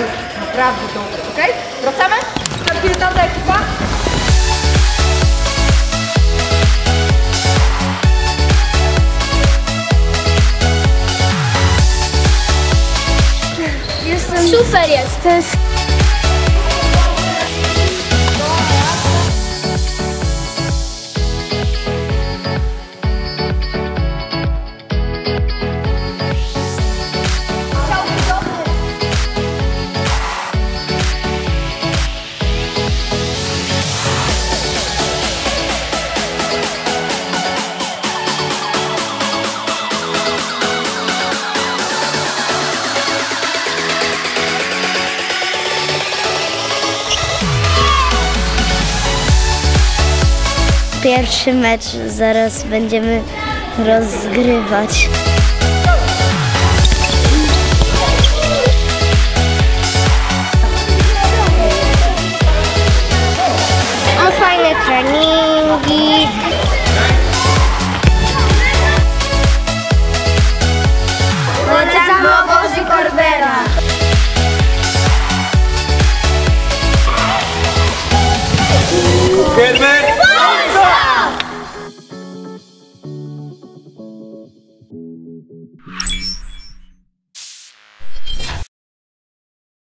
jest naprawdę dobry, ok? Wracamy? Tak jest dana ekipa. Jestem... Super jesteś! Pierwszy mecz zaraz będziemy rozgrywać. Mam fajne treningi. Chodzimy obozy Corbera. Corbera!